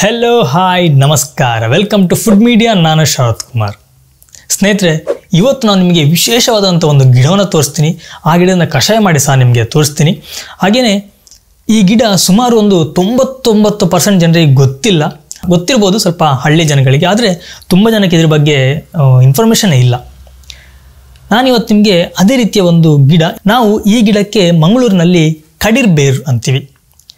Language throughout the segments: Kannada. ಹಲೋ ಹಾಯ್ ನಮಸ್ಕಾರ ವೆಲ್ಕಮ್ ಟು ಫುಡ್ ಮೀಡಿಯಾ ನಾನು ಶರತ್ ಕುಮಾರ್ ಸ್ನೇಹಿತರೆ ಇವತ್ತು ನಾನು ನಿಮಗೆ ವಿಶೇಷವಾದಂತ ಒಂದು ಗಿಡವನ್ನು ತೋರಿಸ್ತೀನಿ ಆ ಗಿಡವನ್ನು ಕಷಾಯ ಮಾಡಿ ಸಹ ನಿಮಗೆ ತೋರಿಸ್ತೀನಿ ಹಾಗೇನೇ ಈ ಗಿಡ ಸುಮಾರು ಒಂದು 99% ಜನರಿಗೆ ಗೊತ್ತಿಲ್ಲ ಗೊತ್ತಿರಬಹುದು ಸ್ವಲ್ಪ ಹಳ್ಳಿ ಜನಗಳಿಗೆ ಆದರೆ ತುಂಬಾ ಜನಕ್ಕೆ ಇದರ ಬಗ್ಗೆ ಇನ್ಫರ್ಮೇಷನ್ ಇಲ್ಲ ನಾನು ಇವತ್ತು ನಿಮಗೆ ಅದೇ ರೀತಿಯ ಒಂದು ಗಿಡ ನಾವು ಈ ಗಿಡಕ್ಕೆ ಮಂಗಳೂರಿನಲ್ಲಿ ಕಡಿರ್ ಬೇರು ಅಂತೀವಿ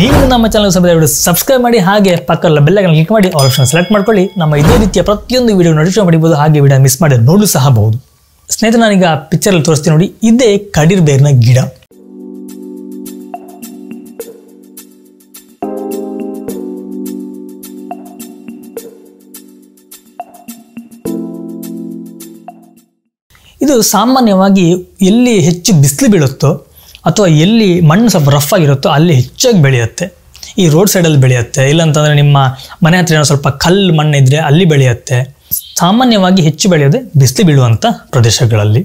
ನೀವು ನಮ್ಮ ಚಾನೆಲ್ ಸಬ್ಸ್ಕ್ರೈಬ್ ಮಾಡಿ ಹಾಗೆ ಪಕ್ಕದ ಬೆಲ್ ಐಕಾನ್ ಕ್ಲಿಕ್ ಮಾಡಿ ಆಪ್ಷನ್ ಸೆಲೆಕ್ಟ್ ಮಾಡ್ಕೊಳ್ಳಿ ನಮ್ಮ ಇದೇ ರೀತಿಯ ಪ್ರತಿಯೊಂದು ವಿಡಿಯೋ ನೋಟಿಫಿಕೇಶನ್ ಪಡಿಬಹುದು ಹಾಗೆ ವಿಡಿಯೋ ಮಿಸ್ ಮಾಡಿ ನೋಡಲು ಸಹ ಬಹುದು ಸ್ನೇಹಿತರೆ ನಾನೀಗ ಪಿಕ್ಚರ್ ಅಲ್ಲಿ ತೋರಿಸ್ತೀನಿ ನೋಡಿ ಇದೇ ಕಡಿರ್ ಬೇರಿನ ಗಿಡ ಇದು ಸಾಮಾನ್ಯವಾಗಿ ಎಲ್ಲಿ ಹೆಚ್ಚು ಬಿಸಿಲು ಬೀಳುತ್ತೋ ಅಥವಾ ಎಲ್ಲಿ ಮಣ್ಣು ಸ್ವಲ್ಪ ರಫ್ ಆಗಿರುತ್ತೋ ಅಲ್ಲಿ ಹೆಚ್ಚಾಗಿ ಬೆಳೆಯುತ್ತೆ ಈ ರೋಡ್ ಸೈಡಲ್ಲಿ ಬೆಳೆಯುತ್ತೆ ಇಲ್ಲ ಅಂತಂದರೆ ನಿಮ್ಮ ಮನೆ ಹತ್ರ ಏನೋ ಸ್ವಲ್ಪ ಕಲ್ಲು ಮಣ್ಣು ಇದ್ದರೆ ಅಲ್ಲಿ ಬೆಳೆಯುತ್ತೆ ಸಾಮಾನ್ಯವಾಗಿ ಹೆಚ್ಚು ಬೆಳೆಯೋದೆ ಬಿಸಿಲು ಬೀಳುವಂಥ ಪ್ರದೇಶಗಳಲ್ಲಿ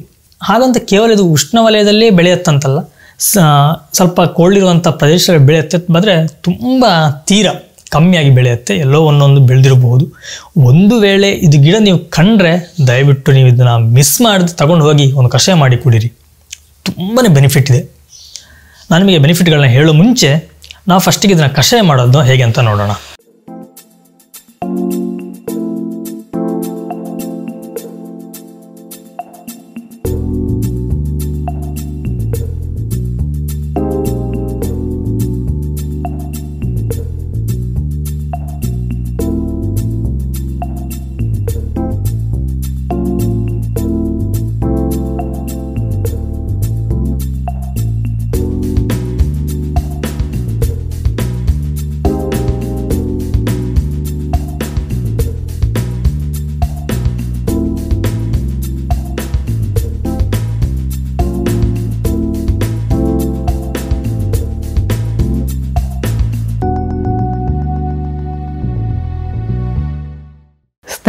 ಹಾಗಂತ ಕೇವಲ ಇದು ಉಷ್ಣವಲಯದಲ್ಲೇ ಬೆಳೆಯುತ್ತಂತಲ್ಲ ಸ್ವಲ್ಪ ಕೋಲ್ಡಿರುವಂಥ ಪ್ರದೇಶದಲ್ಲಿ ಬೆಳೆಯುತ್ತೆ ಆದರೆ ತುಂಬ ತೀರ ಕಮ್ಮಿಯಾಗಿ ಬೆಳೆಯುತ್ತೆ ಎಲ್ಲೋ ಒಂದೊಂದು ಬೆಳೆದಿರಬಹುದು ಒಂದು ವೇಳೆ ಇದು ಗಿಡ ನೀವು ಕಂಡ್ರೆ ದಯವಿಟ್ಟು ನೀವು ಇದನ್ನು ಮಿಸ್ ಮಾಡಿದ್ರೆ ತಗೊಂಡು ಹೋಗಿ ಒಂದು ಕಷಾಯ ಮಾಡಿ ಕುಡೀರಿ ತುಂಬಾ ಬೆನಿಫಿಟ್ ಇದೆ ನಾನು ನಿಮಗೆ ಬೆನಿಫಿಟ್ಗಳನ್ನ ಹೇಳೋ ಮುಂಚೆ ನಾವು ಫಸ್ಟಿಗೆ ಇದನ್ನು ಕಷಾಯ ಮಾಡೋದು ಹೇಗೆ ಅಂತ ನೋಡೋಣ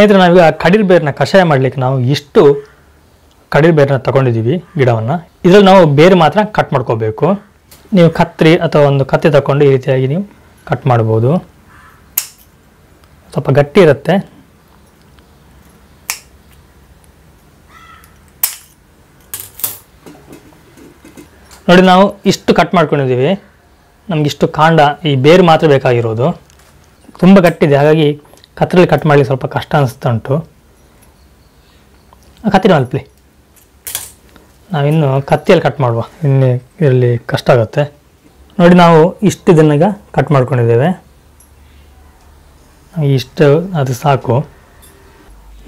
ಸ್ನೇಹಿತರೆ ನಾವೀಗ ಕಡಿರ್ ಬೇರನ್ನ ಕಷಾಯ ಮಾಡಲಿಕ್ಕೆ ನಾವು ಇಷ್ಟು ಕಡಿರ್ ಬೇರನ್ನ ತಗೊಂಡಿದ್ದೀವಿ ಗಿಡವನ್ನು ಇದರಲ್ಲಿ ನಾವು ಬೇರೆ ಮಾತ್ರ ಕಟ್ ಮಾಡ್ಕೋಬೇಕು ನೀವು ಕತ್ರಿ ಅಥವಾ ಒಂದು ಕತ್ತಿ ತಗೊಂಡು ಈ ರೀತಿಯಾಗಿ ನೀವು ಕಟ್ ಮಾಡ್ಬೋದು ಸ್ವಲ್ಪ ಗಟ್ಟಿ ಇರುತ್ತೆ ನೋಡಿ ನಾವು ಇಷ್ಟು ಕಟ್ ಮಾಡ್ಕೊಂಡಿದ್ದೀವಿ ನಮಗಿಷ್ಟು ಕಾಂಡ ಈ ಬೇರು ಮಾತ್ರ ಬೇಕಾಗಿರೋದು ತುಂಬ ಗಟ್ಟಿದೆ ಹಾಗಾಗಿ ಕತ್ತರಲ್ಲಿ ಕಟ್ ಮಾಡಲಿಕ್ಕೆ ಸ್ವಲ್ಪ ಕಷ್ಟ ಅನಿಸ್ತಾ ಉಂಟು ಕತ್ತಿನ ಅಲ್ಪಲಿ ನಾವಿನ್ನು ಕತ್ತಿಯಲ್ಲಿ ಕಟ್ ಮಾಡುವ ಇನ್ನು ಇದರಲ್ಲಿ ಕಷ್ಟ ಆಗುತ್ತೆ ನೋಡಿ ನಾವು ಇಷ್ಟು ಇದನ್ನಾಗ ಕಟ್ ಮಾಡ್ಕೊಂಡಿದ್ದೇವೆ ಇಷ್ಟು ಅದು ಸಾಕು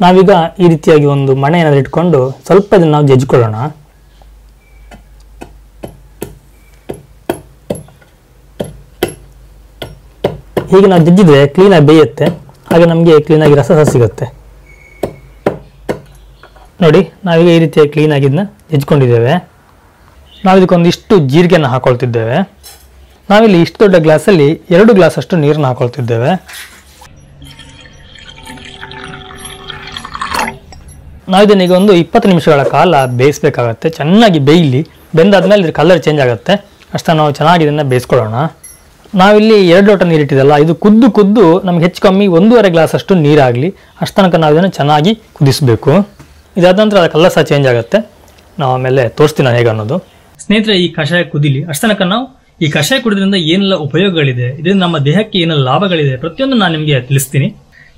ನಾವೀಗ ಈ ರೀತಿಯಾಗಿ ಒಂದು ಮಣೆ ಏನಾದರೂ ಇಟ್ಕೊಂಡು ಸ್ವಲ್ಪ ಇದನ್ನು ನಾವು ಜಜ್ಕೊಳ್ಳೋಣ ಹೀಗೆ ನಾವು ಜಜ್ಜಿದ್ರೆ ಕ್ಲೀನಾಗಿ ಬೇಯುತ್ತೆ ಹಾಗೆ ನಮಗೆ ಕ್ಲೀನಾಗಿ ರಸ ಸಹ ಸಿಗುತ್ತೆ ನೋಡಿ ನಾವೀಗ ಈ ರೀತಿಯಾಗಿ ಕ್ಲೀನಾಗಿ ಇದನ್ನ ಹೆಜ್ಕೊಂಡಿದ್ದೇವೆ ನಾವು ಇದಕ್ಕೊಂದಿಷ್ಟು ಜೀರಿಗೆಯನ್ನು ಹಾಕೊಳ್ತಿದ್ದೇವೆ ನಾವಿಲ್ಲಿ ಇಷ್ಟು ದೊಡ್ಡ ಗ್ಲಾಸಲ್ಲಿ 2 ಗ್ಲಾಸಷ್ಟು ನೀರನ್ನು ಹಾಕೊಳ್ತಿದ್ದೇವೆ ನಾವಿದನ್ನೀಗ ಒಂದು 20 ನಿಮಿಷಗಳ ಕಾಲ ಬೇಯಿಸಬೇಕಾಗತ್ತೆ ಚೆನ್ನಾಗಿ ಬೇಯಲಿ ಬೆಂದಾದ್ಮೇಲೆ ಇದ್ರ ಕಲರ್ ಚೇಂಜ್ ಆಗುತ್ತೆ ಅಷ್ಟೇ ನಾವು ಚೆನ್ನಾಗಿ ಇದನ್ನು ಬೇಯಿಸ್ಕೊಳ್ಳೋಣ ನಾವಿಲ್ಲಿ 2 ಲೋಟ ನೀರಿಟ್ಟಿದ್ದಲ್ಲ ಇದು ಕುದ್ದು ಕುದ್ದು ನಮ್ಗೆ ಹೆಚ್ಚು ಕಮ್ಮಿ 1.5 ಗ್ಲಾಸಷ್ಟು ನೀರಾಗಲಿ ಅಷ್ಟು ತನಕ ನಾವು ಇದನ್ನು ಚೆನ್ನಾಗಿ ಕುದಿಸಬೇಕು ಇದಾದ ನಂತರ ಅದು ಕಲರ್ ಸಹ ಚೇಂಜ್ ಆಗುತ್ತೆ ನಾವು ಆಮೇಲೆ ತೋರಿಸ್ತೀನಿ ನಾನು ಹೇಗೆ ಅನ್ನೋದು ಸ್ನೇಹಿತರೆ ಈ ಕಷಾಯ ಕುದಿಲಿ ಅಷ್ಟು ತನಕ ನಾವು ಈ ಕಷಾಯ ಕುಡಿದ್ರಿಂದ ಏನೆಲ್ಲ ಉಪಯೋಗಗಳಿದೆ ಇದರಿಂದ ನಮ್ಮ ದೇಹಕ್ಕೆ ಏನೆಲ್ಲ ಲಾಭಗಳಿದೆ ಪ್ರತಿಯೊಂದು ನಾನು ನಿಮಗೆ ತಿಳಿಸ್ತೀನಿ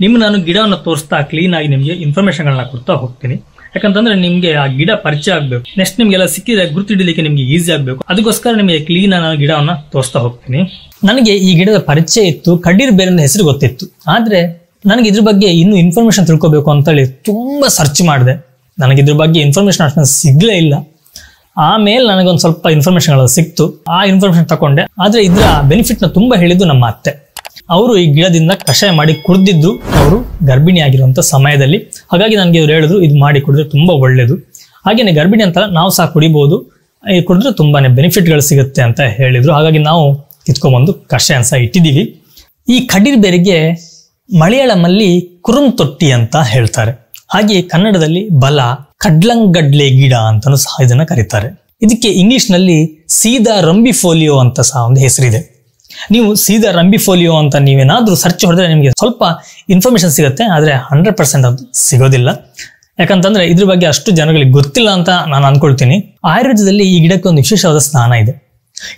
ನಿಮ್ಮ ನಾನು ಗಿಡವನ್ನು ತೋರಿಸ್ತಾ ಕ್ಲೀನಾಗಿ ನಿಮಗೆ ಇನ್ಫಾರ್ಮೇಷನ್ಗಳನ್ನ ಕೊಡ್ತಾ ಹೋಗ್ತೀನಿ ಯಾಕಂತಂದ್ರೆ ನಿಮಗೆ ಆ ಗಿಡ ಪರಿಚಯ ಆಗಬೇಕು ನೆಕ್ಸ್ಟ್ ನಿಮಗೆಲ್ಲ ಸಿಕ್ಕಿದ್ರೆ ಗುರುತಿಡಲಿಕ್ಕೆ ನಿಮಗೆ ಈಸಿ ಆಗಬೇಕು ಅದಕ್ಕೋಸ್ಕರ ನಿಮಗೆ ಕ್ಲೀನ್ ಆಗಿ ಗಿಡವನ್ನು ತೋರಿಸ್ತಾ ಹೋಗ್ತೀನಿ ನನಗೆ ಈ ಗಿಡದ ಪರಿಚಯ ಇತ್ತು ಕಡಿರ್ ಬೇರಿನ ಹೆಸರು ಗೊತ್ತಿತ್ತು ಆದರೆ ನನಗೆ ಇದ್ರ ಬಗ್ಗೆ ಇನ್ನೂ ಇನ್ಫಾರ್ಮೇಷನ್ ತಿಳ್ಕೋಬೇಕು ಅಂತೇಳಿ ತುಂಬಾ ಸರ್ಚ್ ಮಾಡಿದೆ ನನಗೆ ಇದ್ರ ಬಗ್ಗೆ ಇನ್ಫಾರ್ಮೇಷನ್ ಅಷ್ಟು ಸಿಗ್ಲೇ ಇಲ್ಲ ಆಮೇಲೆ ನನಗೊಂದು ಸ್ವಲ್ಪ ಇನ್ಫಾರ್ಮೇಷನ್ಗಳು ಸಿಕ್ತು ಆ ಇನ್ಫಾರ್ಮೇಷನ್ ತಗೊಂಡೆ ಆದರೆ ಇದರ ಬೆನಿಫಿಟ್ನ ತುಂಬಾ ಹೇಳಿದ್ದು ನಮ್ಮ ಅತ್ತೆ ಅವರು ಈ ಗಿಡದಿಂದ ಕಷಾಯ ಮಾಡಿ ಕುಡಿದಿದ್ದು ಅವರು ಗರ್ಭಿಣಿಯಾಗಿರುವಂತ ಸಮಯದಲ್ಲಿ. ಹಾಗಾಗಿ ನನಗೆ ಇವರು ಹೇಳಿದ್ರು ಇದು ಮಾಡಿ ಕುಡಿದ್ರೆ ತುಂಬಾ ಒಳ್ಳೆಯದು, ಹಾಗೇನೆ ಗರ್ಭಿಣಿ ಅಂತ ನಾವು ಸಹ ಕುಡಿಬಹುದು, ಈ ಕುಡಿದ್ರೆ ತುಂಬಾನೇ ಬೆನಿಫಿಟ್ಗಳು ಸಿಗುತ್ತೆ ಅಂತ ಹೇಳಿದ್ರು. ಹಾಗಾಗಿ ನಾವು ಕಿತ್ಕೊಂಡ್ಬಂದು ಕಷಾಯ ಸಹ ಇಟ್ಟಿದ್ದೀವಿ. ಈ ಖಡೀರ್ ಬೇರಿಗೆ ಮಲಯಾಳಮಲ್ಲಿ ಕುರುಂ ತೊಟ್ಟಿ ಅಂತ ಹೇಳ್ತಾರೆ, ಹಾಗೆ ಕನ್ನಡದಲ್ಲಿ ಬಲ, ಕಡ್ಲಂಗಡ್ಲೆ ಗಿಡ ಅಂತಾನು ಸಹ ಇದನ್ನ ಕರೀತಾರೆ. ಇದಕ್ಕೆ ಇಂಗ್ಲಿಷ್ ನಲ್ಲಿ ಸೀದಾ ರಂಬಿಫೋಲಿಯೋ ಅಂತ ಸಹ ಒಂದು ಹೆಸರಿದೆ. ನೀವು ಸೀದಾ ರಂಬಿಫೋಲಿಯೋ ಅಂತ ನೀವೇನಾದ್ರೂ ಸರ್ಚ್ ಹೊಡೆದ್ರೆ ನಿಮಗೆ ಸ್ವಲ್ಪ ಇನ್ಫಾರ್ಮೇಶನ್ ಸಿಗುತ್ತೆ, ಆದರೆ 100% ಅದು ಸಿಗೋದಿಲ್ಲ. ಯಾಕಂತಂದ್ರೆ ಇದ್ರ ಬಗ್ಗೆ ಅಷ್ಟು ಜನಗಳಿಗೆ ಗೊತ್ತಿಲ್ಲ ಅಂತ ನಾನು ಅನ್ಕೊಳ್ತೀನಿ. ಆಯುರ್ವೇದದಲ್ಲಿ ಈ ಗಿಡಕ್ಕೆ ಒಂದು ವಿಶೇಷವಾದ ಸ್ಥಾನ ಇದೆ.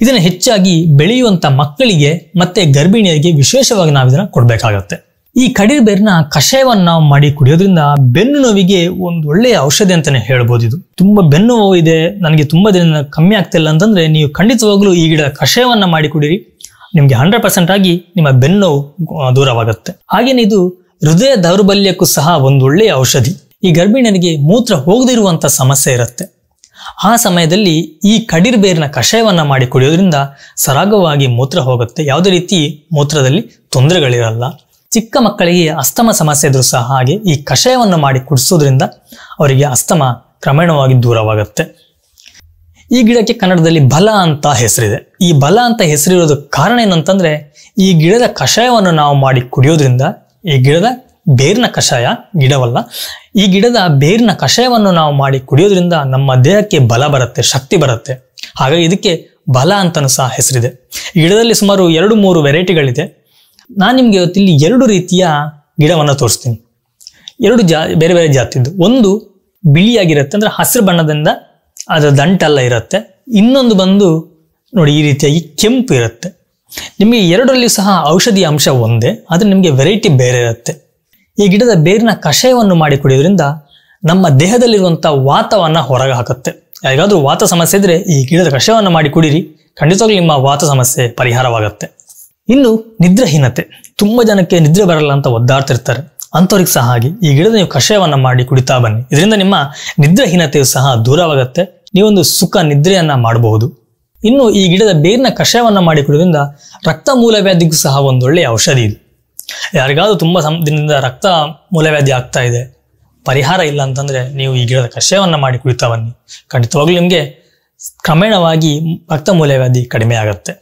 ಇದನ್ನ ಹೆಚ್ಚಾಗಿ ಬೆಳೆಯುವಂತ ಮಕ್ಕಳಿಗೆ ಮತ್ತೆ ಗರ್ಭಿಣಿಯರಿಗೆ ವಿಶೇಷವಾಗಿ ನಾವು ಇದನ್ನ ಕೊಡ್ಬೇಕಾಗತ್ತೆ. ಈ ಖಡೀರ್ ಬೇರಿನ ಕಷಾಯವನ್ನು ನಾವು ಮಾಡಿ ಕುಡಿಯೋದ್ರಿಂದ ಬೆನ್ನು ನೋವಿಗೆ ಒಂದು ಒಳ್ಳೆಯ ಔಷಧಿ ಅಂತಾನೆ ಹೇಳ್ಬೋದು. ಇದು ತುಂಬಾ ಬೆನ್ನು ನೋವು ಇದೆ, ನನಗೆ ತುಂಬಾ ದಿನ ಕಮ್ಮಿ ಆಗ್ತಿಲ್ಲ ಅಂತಂದ್ರೆ ನೀವು ಖಂಡಿತವಾಗ್ಲೂ ಈ ಗಿಡ ಕಷಾಯವನ್ನ ಮಾಡಿ ಕುಡೀರಿ, ನಿಮ್ಗೆ 100% ಆಗಿ ನಿಮ್ಮ ಬೆನ್ನು ನೋವು ದೂರವಾಗುತ್ತೆ. ಹಾಗೇನೆ ಇದು ಹೃದಯ ದೌರ್ಬಲ್ಯಕ್ಕೂ ಸಹ ಒಂದು ಒಳ್ಳೆಯ ಔಷಧಿ. ಈ ಗರ್ಭಿಣಿಯರಿಗೆ ಮೂತ್ರ ಹೋಗದಿರುವಂತ ಸಮಸ್ಯೆ ಇರುತ್ತೆ, ಆ ಸಮಯದಲ್ಲಿ ಈ ಖಡೀರ್ ಬೇರಿನ ಕಷಾಯವನ್ನ ಮಾಡಿ ಕುಡಿಯೋದ್ರಿಂದ ಸರಾಗವಾಗಿ ಮೂತ್ರ ಹೋಗುತ್ತೆ, ಯಾವುದೇ ರೀತಿ ಮೂತ್ರದಲ್ಲಿ ತೊಂದರೆಗಳಿರಲ್ಲ. ಚಿಕ್ಕ ಮಕ್ಕಳಿಗೆ ಅಸ್ತಮ ಸಮಸ್ಯೆ ಇದ್ರೂ ಸಹ ಹಾಗೆ ಈ ಕಷಾಯವನ್ನು ಮಾಡಿ ಕುಡಿಸೋದ್ರಿಂದ ಅವರಿಗೆ ಅಸ್ತಮ ಕ್ರಮೇಣವಾಗಿ ದೂರವಾಗುತ್ತೆ. ಈ ಗಿಡಕ್ಕೆ ಕನ್ನಡದಲ್ಲಿ ಬಲ ಅಂತ ಹೆಸರಿದೆ. ಈ ಬಲ ಅಂತ ಹೆಸರಿರೋದು ಕಾರಣ ಏನಂತಂದ್ರೆ ಈ ಗಿಡದ ಕಷಾಯವನ್ನು ನಾವು ಮಾಡಿ ಕುಡಿಯೋದ್ರಿಂದ, ಈ ಗಿಡದ ಬೇರಿನ ಕಷಾಯ, ಗಿಡವಲ್ಲ, ಈ ಗಿಡದ ಬೇರಿನ ಕಷಾಯವನ್ನು ನಾವು ಮಾಡಿ ಕುಡಿಯೋದ್ರಿಂದ ನಮ್ಮ ದೇಹಕ್ಕೆ ಬಲ ಬರುತ್ತೆ, ಶಕ್ತಿ ಬರುತ್ತೆ. ಹಾಗಾಗಿ ಇದಕ್ಕೆ ಬಲ ಅಂತಾನು ಸಹ ಹೆಸರಿದೆ. ಈ ಗಿಡದಲ್ಲಿ ಸುಮಾರು 2-3 ವೆರೈಟಿಗಳಿದೆ. ನಾನು ನಿಮ್ಗೆ ಇವತ್ತಿಲ್ಲಿ 2 ರೀತಿಯ ಗಿಡವನ್ನು ತೋರಿಸ್ತೀನಿ, 2 ಬೇರೆ ಬೇರೆ ಜಾತಿದ್ದು. ಒಂದು ಬಿಳಿಯಾಗಿರುತ್ತೆ, ಅಂದ್ರೆ ಹಸಿರು ಬಣ್ಣದಿಂದ ಅದರ ದಂಟೆಲ್ಲ ಇರುತ್ತೆ. ಇನ್ನೊಂದು ಬಂದು ನೋಡಿ ಈ ರೀತಿಯಾಗಿ ಕೆಂಪು ಇರುತ್ತೆ. ನಿಮಗೆ 2ರಲ್ಲಿಯೂ ಸಹ ಔಷಧಿ ಅಂಶ ಒಂದೇ, ಆದ್ರೆ ನಿಮಗೆ ವೆರೈಟಿ ಬೇರೆ ಇರುತ್ತೆ. ಈ ಗಿಡದ ಬೇರಿನ ಕಷಾಯವನ್ನು ಮಾಡಿ ಕುಡಿಯೋದ್ರಿಂದ ನಮ್ಮ ದೇಹದಲ್ಲಿರುವಂಥ ವಾತವನ್ನು ಹೊರಗೆ ಹಾಕುತ್ತೆ. ಯಾರಿಗಾದ್ರೂ ವಾತ ಸಮಸ್ಯೆ ಇದ್ರೆ ಈ ಗಿಡದ ಕಷಾಯವನ್ನು ಮಾಡಿ ಕುಡೀರಿ, ಖಂಡಿತವಾಗ್ಲೂ ನಿಮ್ಮ ವಾತ ಸಮಸ್ಯೆ ಪರಿಹಾರವಾಗುತ್ತೆ. ಇನ್ನು ನಿದ್ರಾಹೀನತೆ, ತುಂಬಾ ಜನಕ್ಕೆ ನಿದ್ರೆ ಬರಲ್ಲ ಅಂತ ಒದ್ದಾಡ್ತಿರ್ತಾರೆ, ಅಂಥವ್ರಿಗೆ ಸಹ ಹಾಗೆ ಈ ಗಿಡದ ನೀವು ಕಷಾಯವನ್ನು ಮಾಡಿ ಕುಡಿತಾ ಬನ್ನಿ. ಇದರಿಂದ ನಿಮ್ಮ ನಿದ್ರಾಹೀನತೆಯು ಸಹ ದೂರವಾಗುತ್ತೆ, ನೀವೊಂದು ಸುಖ ನಿದ್ರೆಯನ್ನ ಮಾಡಬಹುದು. ಇನ್ನು ಈ ಗಿಡದ ಬೇರಿನ ಕಷಾಯವನ್ನು ಮಾಡಿ ಕುಡಿಯೋದ್ರಿಂದ ರಕ್ತ ಮೂಲವ್ಯಾಧಿಗೂ ಸಹ ಒಂದೊಳ್ಳೆಯ ಔಷಧಿ ಇದು. ಯಾರಿಗಾದ್ರೂ ತುಂಬಾ ದಿನದಿಂದ ರಕ್ತ ಮೂಲವ್ಯಾಧಿ ಆಗ್ತಾ ಇದೆ, ಪರಿಹಾರ ಇಲ್ಲ ಅಂತಂದ್ರೆ ನೀವು ಈ ಗಿಡದ ಕಷಾಯವನ್ನು ಮಾಡಿ ಕುಡಿತಾ ಬನ್ನಿ, ಖಂಡಿತವಾಗ್ಲೂ ನಿಮಗೆ ಕ್ರಮೇಣವಾಗಿ ರಕ್ತ ಮೂಲವ್ಯಾಧಿ ಕಡಿಮೆ ಆಗುತ್ತೆ.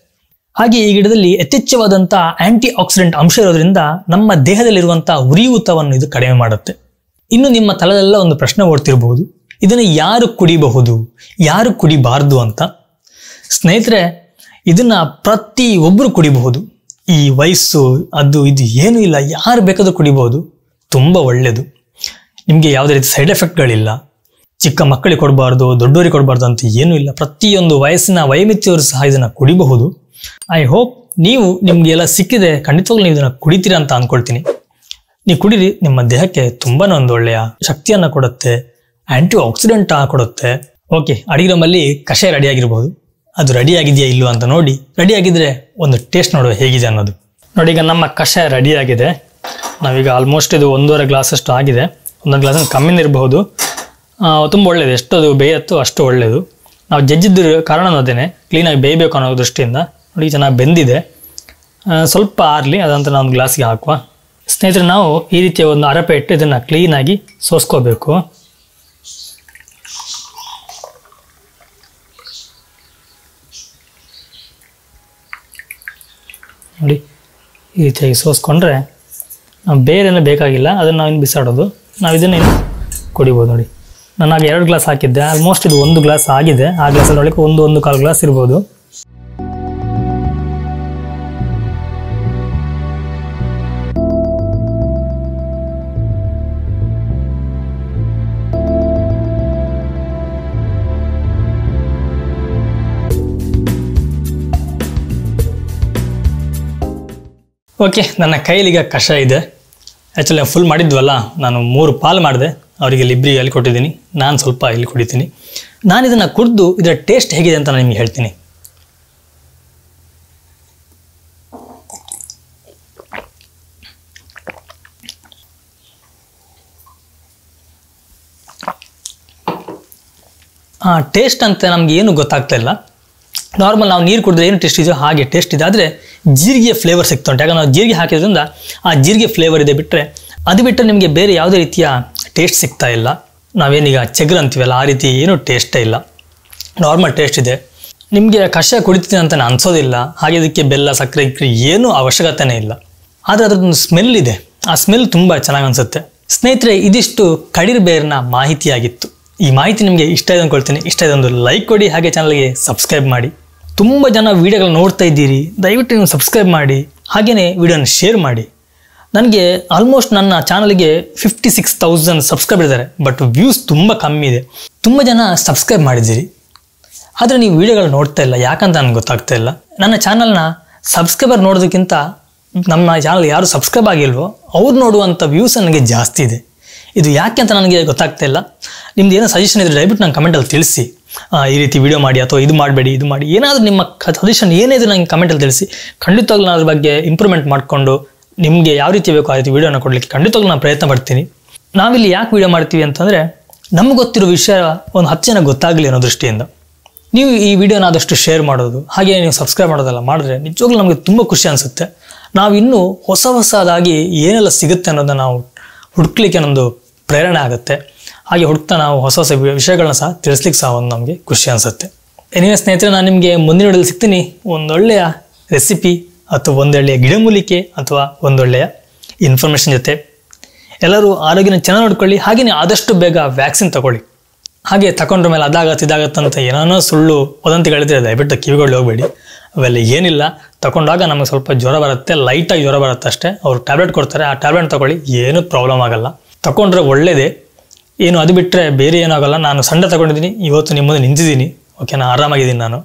ಹಾಗೆ ಈ ಗಿಡದಲ್ಲಿ ಯಥೇಚ್ಛವಾದಂಥ ಆಂಟಿ ಆಕ್ಸಿಡೆಂಟ್ ಅಂಶ ಇರೋದ್ರಿಂದ ನಮ್ಮ ದೇಹದಲ್ಲಿರುವಂಥ ಉರಿಯೂತವನ್ನು ಇದು ಕಡಿಮೆ ಮಾಡುತ್ತೆ. ಇನ್ನು ನಿಮ್ಮ ತಲೆಯೆಲ್ಲ ಒಂದು ಪ್ರಶ್ನೆ ಓಡ್ತಿರಬಹುದು, ಇದನ್ನು ಯಾರು ಕುಡಿಬಹುದು, ಯಾರು ಕುಡಿಬಾರ್ದು ಅಂತ. ಸ್ನೇಹಿತರೆ, ಇದನ್ನ ಪ್ರತಿ ಒಬ್ಬರು ಕುಡಿಬಹುದು. ಈ ವಯಸ್ಸು ಅದು ಇದು ಏನೂ ಇಲ್ಲ, ಯಾರು ಬೇಕಾದರೂ ಕುಡಿಬಹುದು. ತುಂಬ ಒಳ್ಳೆಯದು, ನಿಮಗೆ ಯಾವುದೇ ರೀತಿ ಸೈಡ್ ಎಫೆಕ್ಟ್ಗಳಿಲ್ಲ. ಚಿಕ್ಕ ಮಕ್ಕಳಿಗೆ ಕೊಡಬಾರ್ದು, ದೊಡ್ಡವರಿಗೆ ಕೊಡಬಾರ್ದು ಅಂತ ಏನೂ ಇಲ್ಲ. ಪ್ರತಿಯೊಂದು ವಯಸ್ಸಿನ ವೈಮಿತ್ಯವರು ಸಹ ಇದನ್ನು ಕುಡಿಬಹುದು. ಐ ಹೋಪ್ ನೀವು ನಿಮಗೆಲ್ಲ ಸಿಕ್ಕಿದೆ, ಖಂಡಿತವಾಗ್ಲೂ ನೀವು ಇದನ್ನ ಕುಡಿತೀರಾ ಅಂತ ಅಂದ್ಕೊಳ್ತೀನಿ. ನೀವು ಕುಡೀರಿ, ನಿಮ್ಮ ದೇಹಕ್ಕೆ ತುಂಬಾ ಒಂದು ಒಳ್ಳೆಯ ಶಕ್ತಿಯನ್ನು ಕೊಡುತ್ತೆ, ಆಂಟಿ ಆಕ್ಸಿಡೆಂಟ್ ಕೊಡುತ್ತೆ. ಓಕೆ, ಅಡಿಗೆ ರೂಮಲ್ಲಿ ಕಷಾಯ ರೆಡಿಯಾಗಿರ್ಬೋದು, ಅದು ರೆಡಿಯಾಗಿದೆಯಾ ಇಲ್ಲೋ ಅಂತ ನೋಡಿ. ರೆಡಿಯಾಗಿದ್ರೆ ಒಂದು ಟೇಸ್ಟ್ ನೋಡುವ ಹೇಗಿದೆ ಅನ್ನೋದು. ನೋಡಿ, ಈಗ ನಮ್ಮ ಕಷಾಯ ರೆಡಿಯಾಗಿದೆ. ನಾವೀಗ ಆಲ್ಮೋಸ್ಟ್ ಇದು 1.5 ಗ್ಲಾಸಷ್ಟು ಆಗಿದೆ, 1 ಗ್ಲಾಸನ್ನು ಕಮ್ಮಿನ ಇರಬಹುದು. ತುಂಬ ಒಳ್ಳೆಯದು, ಎಷ್ಟದು ಬೇಯತ್ತೋ ಅಷ್ಟು ಒಳ್ಳೆಯದು. ನಾವು ಜಜ್ಜಿದ್ರ ಕಾರಣ ಅದೇನೆ, ಕ್ಲೀನಾಗಿ ಬೇಯಬೇಕು ಅನ್ನೋ ದೃಷ್ಟಿಯಿಂದ. ನೋಡಿ, ಚೆನ್ನಾಗಿ ಬೆಂದಿದೆ, ಸ್ವಲ್ಪ ಆರಲಿ, ಅದಂತ ನಾವು ಒಂದು ಗ್ಲಾಸ್ಗೆ ಹಾಕುವ. ಸ್ನೇಹಿತರೆ, ನಾವು ಈ ರೀತಿಯ ಒಂದು ಅರಪೆ ಇಟ್ಟು ಇದನ್ನು ಕ್ಲೀನಾಗಿ ಸೋಸ್ಕೋಬೇಕು. ನೋಡಿ, ಈ ರೀತಿಯಾಗಿ ಸೋಸ್ಕೊಂಡ್ರೆ ನಾವು ಬೇರೆಲ್ಲ ಬೇಕಾಗಿಲ್ಲ, ಅದನ್ನು ನಾವು ಇನ್ನು ಬಿಸಾಡೋದು. ನಾವು ಇದನ್ನು ಇನ್ನು ಕುಡಿಬೋದು. ನೋಡಿ, ನಾನಾಗ 2 ಗ್ಲಾಸ್ ಹಾಕಿದ್ದೆ, ಆಲ್ಮೋಸ್ಟ್ ಇದು 1 ಗ್ಲಾಸ್ ಆಗಿದೆ. ಆ ಗ್ಲಾಸಲ್ಲಿ ಒಳಗೆ 1-1/4 ಗ್ಲಾಸ್ ಇರ್ಬೋದು. ಓಕೆ, ನನ್ನ ಕೈಲಿಗ ಕಷಾಯ ಇದೆ. ಆ್ಯಕ್ಚುಲಿ ನಾವು ಫುಲ್ ಮಾಡಿದ್ವಲ್ಲ, ನಾನು 3 ಪಾಲು ಮಾಡಿದೆ, ಅವರಿಗೆ ಇಬ್ಬರಿಗೆ ಅಲ್ಲಿ ಕೊಟ್ಟಿದ್ದೀನಿ, ನಾನು ಸ್ವಲ್ಪ ಇಲ್ಲಿ ಕುಡಿತೀನಿ. ನಾನು ಇದನ್ನು ಕುಡಿದು ಇದರ ಟೇಸ್ಟ್ ಹೇಗಿದೆ ಅಂತ ನಾನು ನಿಮಗೆ ಹೇಳ್ತೀನಿ. ಟೇಸ್ಟ್ ಅಂತ ನಮಗೇನು ಗೊತ್ತಾಗ್ತಾ ಇಲ್ಲ, ನಾರ್ಮಲ್ ನಾವು ನೀರು ಕುಡಿದ್ರೆ ಏನು ಟೇಸ್ಟ್ ಇದೆಯೋ ಹಾಗೆ ಟೇಸ್ಟ್ ಇದೆ. ಆದರೆ ಜೀರಿಗೆ ಫ್ಲೇವರ್ ಸಿಗ್ತಾ ಉಂಟು. ಯಾಕಂದರೆ ನಾವು ಜೀರಿಗೆ ಹಾಕಿದ್ರಿಂದ ಆ ಜೀರಿಗೆ ಫ್ಲೇವರ್ ಇದೆ. ಬಿಟ್ಟರೆ ಅದು ಬಿಟ್ಟರೆ ನಿಮಗೆ ಬೇರೆ ಯಾವುದೇ ರೀತಿಯ ಟೇಸ್ಟ್ ಸಿಗ್ತಾ ಇಲ್ಲ. ನಾವೇನೀಗ ಚಗರ್ ಅಂತೀವಲ್ಲ ಆ ರೀತಿ ಏನೂ ಟೇಸ್ಟೇ ಇಲ್ಲ, ನಾರ್ಮಲ್ ಟೇಸ್ಟ್ ಇದೆ. ನಿಮಗೆ ಕಷಾಯ ಕುಡಿತೀನಿ ಅಂತ ಅನಿಸೋದಿಲ್ಲ. ಹಾಗೆ ಇದಕ್ಕೆ ಬೆಲ್ಲ ಸಕ್ಕರೆ ಇಕ್ಕರೆ ಏನೂ ಅವಶ್ಯಕತೆನೇ ಇಲ್ಲ. ಆದರೆ ಅದರದ್ದೊಂದು ಸ್ಮೆಲ್ ಇದೆ, ಆ ಸ್ಮೆಲ್ ತುಂಬ ಚೆನ್ನಾಗಿ ಅನಿಸುತ್ತೆ. ಸ್ನೇಹಿತರೆ, ಇದಿಷ್ಟು ಕಡೀರ್ ಬೇರಿನ ಮಾಹಿತಿಯಾಗಿತ್ತು. ಈ ಮಾಹಿತಿ ನಿಮಗೆ ಇಷ್ಟ ಇದೆ ಅಂದ್ಕೊಳ್ತೀನಿ. ಇಷ್ಟ ಇದೆ ಒಂದು ಲೈಕ್ ಕೊಡಿ, ಹಾಗೆ ಚಾನಲ್ಗೆ ಸಬ್ಸ್ಕ್ರೈಬ್ ಮಾಡಿ. ತುಂಬ ಜನ ವೀಡಿಯೋಗಳು ನೋಡ್ತಾ ಇದ್ದೀರಿ, ದಯವಿಟ್ಟು ನೀವು ಸಬ್ಸ್ಕ್ರೈಬ್ ಮಾಡಿ, ಹಾಗೆಯೇ ವೀಡಿಯೋನ ಶೇರ್ ಮಾಡಿ. ನನಗೆ ಆಲ್ಮೋಸ್ಟ್ ನನ್ನ ಚಾನಲ್ಗೆ 56,000 ಸಬ್ಸ್ಕ್ರೈಬ್ ಇದ್ದಾರೆ, ಬಟ್ ವ್ಯೂಸ್ ತುಂಬ ಕಮ್ಮಿ ಇದೆ. ತುಂಬ ಜನ ಸಬ್ಸ್ಕ್ರೈಬ್ ಮಾಡಿದ್ದೀರಿ, ಆದರೆ ನೀವು ವೀಡಿಯೋಗಳು ನೋಡ್ತಾ ಇಲ್ಲ. ಯಾಕಂತ ನನಗೆ ಗೊತ್ತಾಗ್ತಾ ಇಲ್ಲ. ನನ್ನ ಚಾನಲ್ನ ಸಬ್ಸ್ಕ್ರೈಬರ್ ನೋಡೋದಕ್ಕಿಂತ ನಮ್ಮ ಚಾನಲ್ ಯಾರು ಸಬ್ಸ್ಕ್ರೈಬ್ ಆಗಿಲ್ವೋ ಅವ್ರು ನೋಡುವಂಥ ವ್ಯೂಸ್ ನನಗೆ ಜಾಸ್ತಿ ಇದೆ. ಇದು ಯಾಕೆ ಅಂತ ನನಗೆ ಗೊತ್ತಾಗ್ತಾ ಇಲ್ಲ. ನಿಮ್ದು ಏನೋ ಸಜೆಷನ್ ಇದ್ದರೆ ದಯವಿಟ್ಟು ನಾನು ಕಮೆಂಟಲ್ಲಿ ತಿಳಿಸಿ. ಈ ರೀತಿ ವಿಡಿಯೋ ಮಾಡಿ ಅಥವಾ ಇದು ಮಾಡಬೇಡಿ, ಇದು ಮಾಡಿ, ಏನಾದರೂ ನಿಮ್ಮ ಸಜೆಷನ್ ಏನಿದೆ ನನಗೆ ಕಮೆಂಟಲ್ಲಿ ತಿಳಿಸಿ. ಖಂಡಿತವಾಗ್ಲೂ ನಾನು ಅದ್ರ ಬಗ್ಗೆ ಇಂಪ್ರೂವ್ಮೆಂಟ್ ಮಾಡಿಕೊಂಡು ನಿಮಗೆ ಯಾವ ರೀತಿ ಬೇಕೋ ಆ ರೀತಿ ವೀಡಿಯೋನ ಕೊಡಲಿಕ್ಕೆ ಖಂಡಿತವಾಗ್ಲೂ ನಾನು ಪ್ರಯತ್ನ ಪಡ್ತೀನಿ. ನಾವಿಲ್ಲಿ ಯಾಕೆ ವೀಡಿಯೋ ಮಾಡ್ತೀವಿ ಅಂತಂದರೆ, ನಮ್ಗೆ ಗೊತ್ತಿರೋ ವಿಷಯ ಒಂದು 10 ಜನ ಗೊತ್ತಾಗಲಿ ಅನ್ನೋ ದೃಷ್ಟಿಯಿಂದ. ನೀವು ಈ ವಿಡಿಯೋನ ಆದಷ್ಟು ಶೇರ್ ಮಾಡೋದು, ಹಾಗೆಯೇ ನೀವು ಸಬ್ಸ್ಕ್ರೈಬ್ ಮಾಡೋದೆಲ್ಲ ಮಾಡಿದ್ರೆ ನಿಜವಾಗ್ಲೂ ನಮಗೆ ತುಂಬ ಖುಷಿ ಅನಿಸುತ್ತೆ. ನಾವು ಇನ್ನೂ ಹೊಸ ಹೊಸದಾಗಿ ಏನೆಲ್ಲ ಸಿಗುತ್ತೆ ಅನ್ನೋದನ್ನು ನಾವು ಹುಡುಕ್ಲಿಕ್ಕೆ ನಮ್ಮದು ಪ್ರೇರಣೆ ಆಗುತ್ತೆ. ಹಾಗೆ ಹುಡುಕ್ತಾ ನಾವು ಹೊಸ ಹೊಸ ವಿಷಯಗಳನ್ನ ಸಹ ತಿಳಿಸ್ಲಿಕ್ಕೆ ಸಹ ಒಂದು ನಮಗೆ ಖುಷಿ ಅನಿಸುತ್ತೆ. ಏನೇನು ಸ್ನೇಹಿತರೆ, ನಾನು ನಿಮಗೆ ಮುಂದಿನ ವಿಡಿಯೋದಲ್ಲಿ ಸಿಗ್ತೀನಿ. ಒಂದೊಳ್ಳೆಯ ರೆಸಿಪಿ ಅಥವಾ ಒಂದೊಳ್ಳೆಯ ಗಿಡಮೂಲಿಕೆ ಅಥವಾ ಒಂದೊಳ್ಳೆಯ ಇನ್ಫಾರ್ಮೇಷನ್ ಜೊತೆ. ಎಲ್ಲರೂ ಆರೋಗ್ಯನ ಚೆನ್ನಾಗಿ ನೋಡ್ಕೊಳ್ಳಿ, ಹಾಗೆಯೇ ಆದಷ್ಟು ಬೇಗ ವ್ಯಾಕ್ಸಿನ್ ತಗೊಳ್ಳಿ. ಹಾಗೆ ತಗೊಂಡ್ರ ಮೇಲೆ ಅದಾಗತ್ತೆ ಇದಾಗತ್ತಂತ ಏನೇನೋ ಸುಳ್ಳು ವದಂತಿಗಳಿದ್ರೆ ದಯವಿಟ್ಟು ಕಿವಿಗಳು ಹೋಗಬೇಡಿ. ಅವೆಲ್ಲ ಏನಿಲ್ಲ. ತಗೊಂಡಾಗ ನಮಗೆ ಸ್ವಲ್ಪ ಜ್ವರ ಬರುತ್ತೆ, ಲೈಟಾಗಿ ಜ್ವರ ಬರುತ್ತೆ ಅಷ್ಟೇ. ಅವರು ಟ್ಯಾಬ್ಲೆಟ್ ಕೊಡ್ತಾರೆ, ಆ ಟ್ಯಾಬ್ಲೆಟ್ ತಗೊಳ್ಳಿ, ಏನೂ ಪ್ರಾಬ್ಲಮ್ ಆಗಲ್ಲ. ತಗೊಂಡ್ರೆ ಒಳ್ಳೆಯದೇ, ಏನು ಅದು ಬಿಟ್ಟರೆ ಬೇರೆ ಏನಾಗಲ್ಲ. ನಾನು ಸಂಡೆ ತಗೊಂಡಿದ್ದೀನಿ, ಇವತ್ತು ನಿಮ್ಮದು ನಿಂತಿದ್ದೀನಿ. ಓಕೆ, ನಾನು ಆರಾಮಾಗಿದ್ದೀನಿ. ನಾನು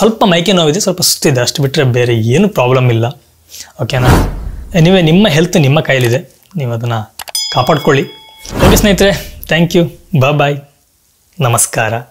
ಸ್ವಲ್ಪ ಮೈಕೆ ನೋವಿದೆ, ಸ್ವಲ್ಪ ಸುಸ್ತಿದೆ, ಅಷ್ಟು ಬಿಟ್ಟರೆ ಬೇರೆ ಏನು ಪ್ರಾಬ್ಲಮ್ ಇಲ್ಲ. ಓಕೆನಾ? ನೀವೇ ನಿಮ್ಮ ಹೆಲ್ತ್ ನಿಮ್ಮ ಕೈಲಿದೆ, ನೀವು ಅದನ್ನು ಕಾಪಾಡ್ಕೊಳ್ಳಿ. ಓಕೆ ಸ್ನೇಹಿತರೆ, ಥ್ಯಾಂಕ್ ಯು, ಬಾಯ್ ಬಾಯ್, ನಮಸ್ಕಾರ.